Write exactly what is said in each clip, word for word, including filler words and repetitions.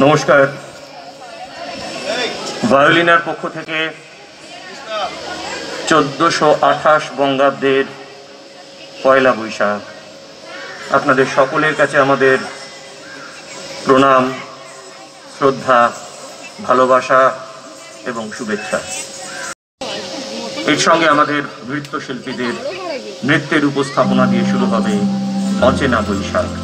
नमस्कार वायोलिनार पक्ष थेके चौदशो आठाश बंगाब्देर पयला बैशाख आपनादेर सकलेर काछे आमादेर प्रणाम श्रद्धा भालोबासा एवं शुभेच्छा। एर संगे आमादेर नृत्यशिल्पीदेर नृत्येर उपस्थापना दिये शुरू होबे अचेना बैशाख।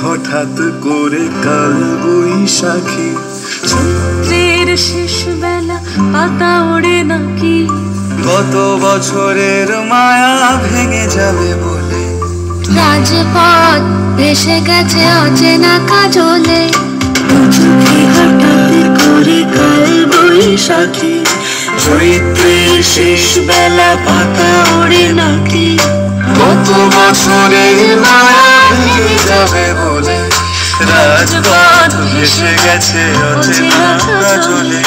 हठात करे काल बैशाखी चैत्रेर शेष बेला पाता ओड़े नाकी गत बछरेर माया भेंगे जाबे बोले राजपथ भेसे गेछे अचेना काजले चोखे हठात करे काल बैशाखी चैत्रेर शेष बेला पाता ओड़े नाकी गत बछरेर माया भेंगे जाबे बोले राजपथ भेसे गेছে অচেনা কাজলে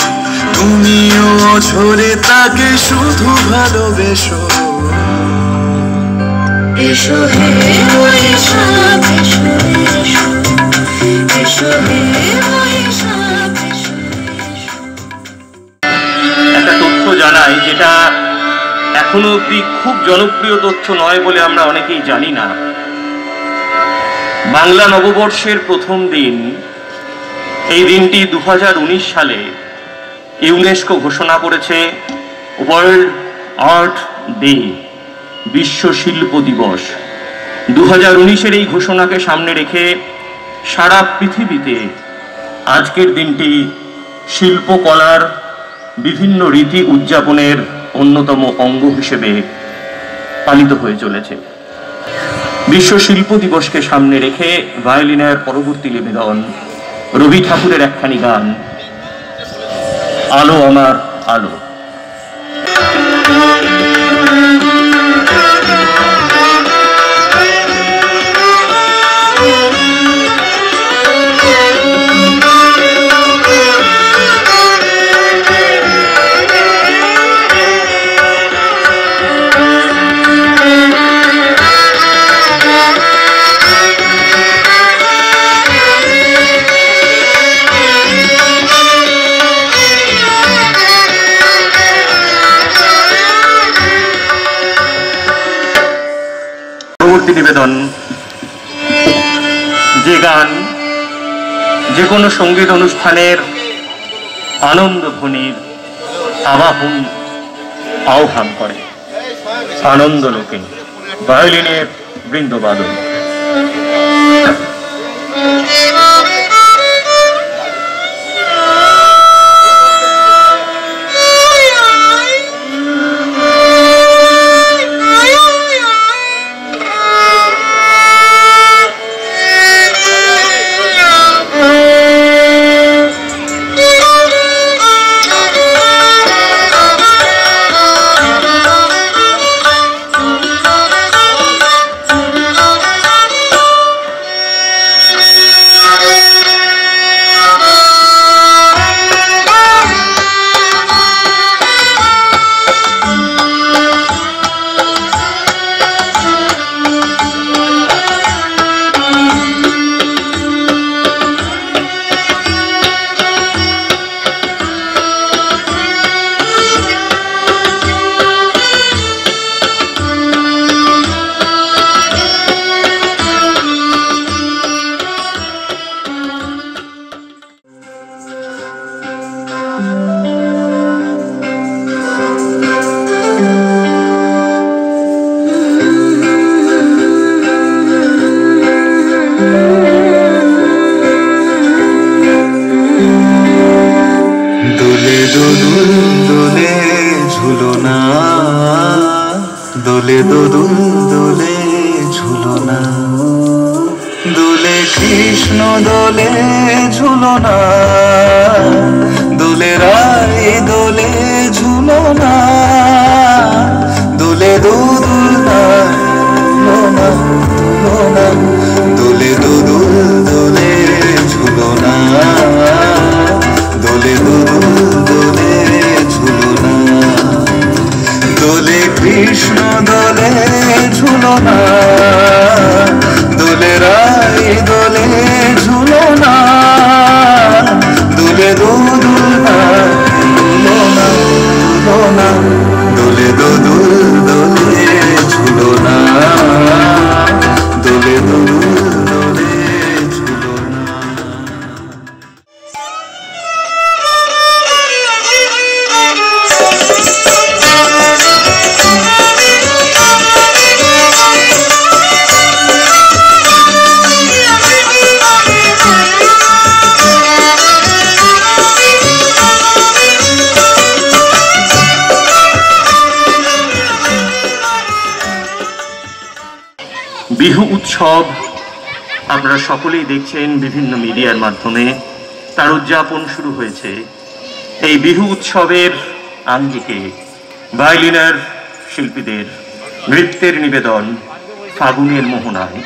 তুমিও ঝরে তাকে শুধু ভালোবেসো এসো হে বৈশাখ এসো এসো হে বৈশাখ এসো। একটা তথ্য জানাই যেটা এখনো অবধি খুব জনপ্রিয় তথ্য নয় বলে আমরা অনেকেই জানি না। বাংলা নববর্ষের প্রথম দিন এই দিনটি দুই হাজার উনিশ সালে ইউনেস্কো ঘোষণা করেছে ওয়ার্ল্ড আর্ট ডে, বিশ্ব শিল্প দিবস। দুই হাজার উনিশ এর এই ঘোষণাকে সামনে রেখে সারা পৃথিবীতে আজকের দিনটি শিল্পকলার বিভিন্ন রীতি উদযাপনের অন্যতম অঙ্গ হিসেবে পালিত হয়ে চলেছে। विश्व शिल्प दिवस के सामने रेखे वायोलिनार परवर्ती निवेदन रवि ठाकुरेर एकखानी गान आलो आमार आलो। নিবেদন যে গান যে কোনো সঙ্গীত অনুষ্ঠানের আনন্দ ধ্বনির আবাহন আহ্বান করে আনন্দ লোকে ভায়োলিনের বৃন্দবাদন। দোলে রায় দোলে ঝুলো না झूलो ना दुलेराई दोले झूलो ना दुले दो दुलना झूलो ना झूलो ना दुले दो दुल दोले झूलो ना दुले दो दोले झूलो ना। बिहू उत्सव আমরা সকলেই দেখছেন বিভিন্ন মিডিয়ার মাধ্যমে, তার উদযাপন শুরু হয়েছে। এই বিহু উৎসবের আঙ্গিকে ভায়োলিনার শিল্পীদের নৃত্যের নিবেদন ফাগুনের মোহনায়।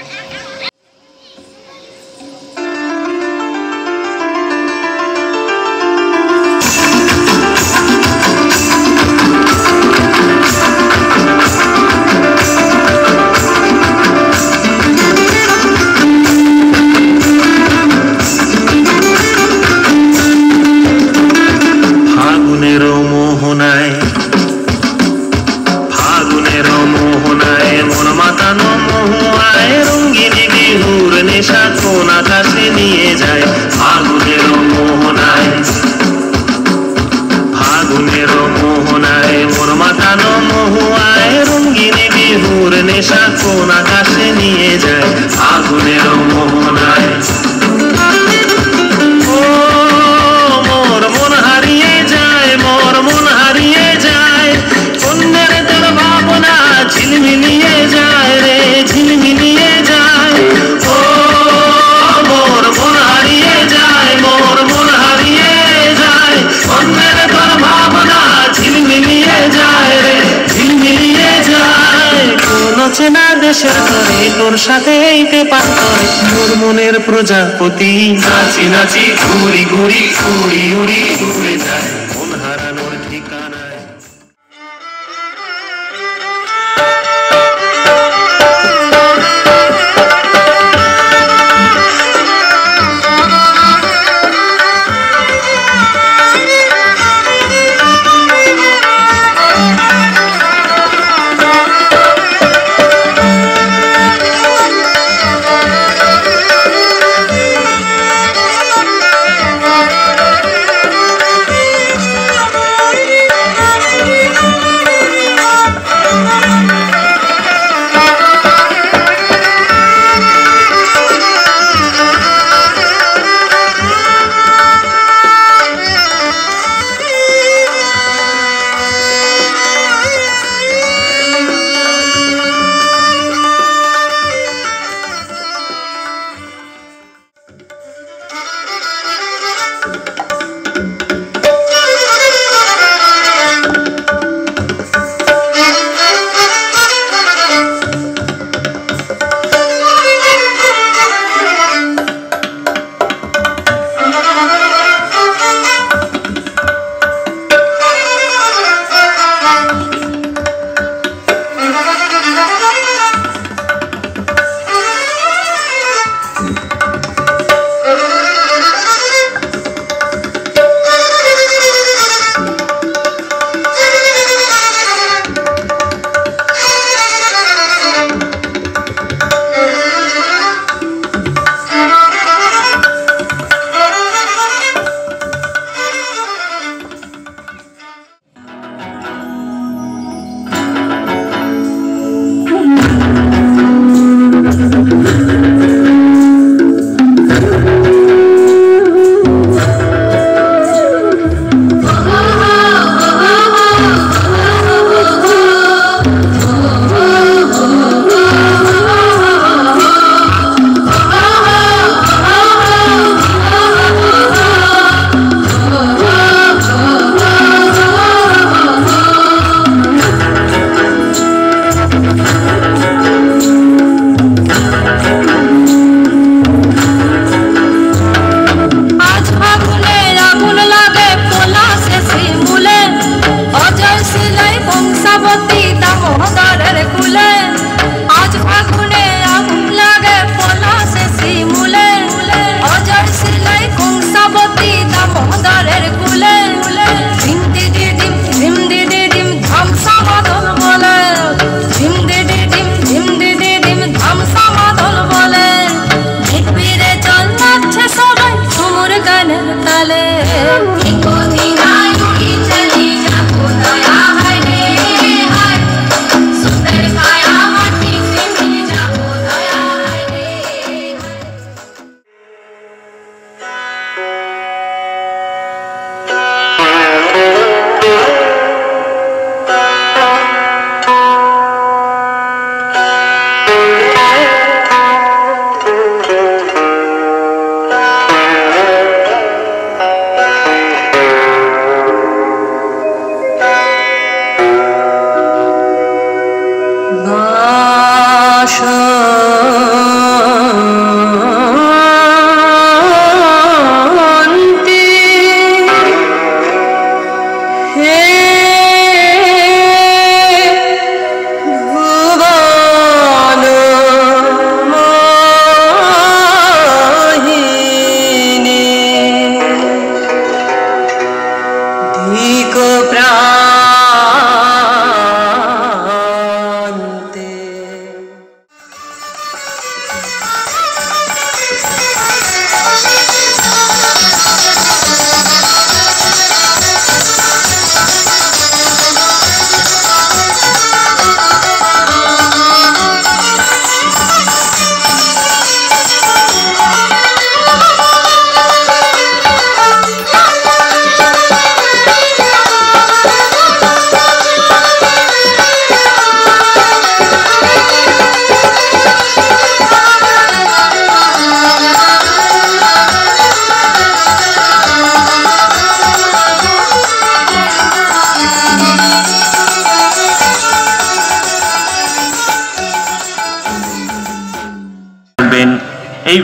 आशा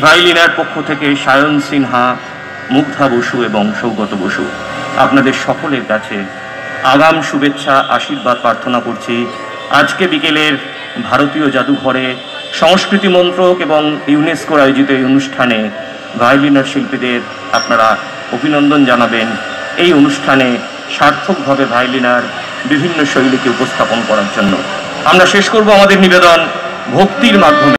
भाइलिनार पक्ष थेके सायन सिन्हा मुक्ता बसु एवं सौगत बसु आपनादेर सकलेर काछे आगाम शुभेच्छा आशीर्वाद प्रार्थना करछि। आजके बिकेलेर भारतीय जादुघरे संस्कृति मंत्रक एवं इउनेस्को आयोजित एई अनुष्ठाने भाइलिनार शिल्पीदेर आपनारा अभिनंदन जानाबेन। एई अनुष्ठाने सार्थकभावे भाइलिनार विभिन्न शैलीके उपस्थापन करार जोन्नो आमरा शेष करब आमादेर निवेदन भक्तिर माध्यमे।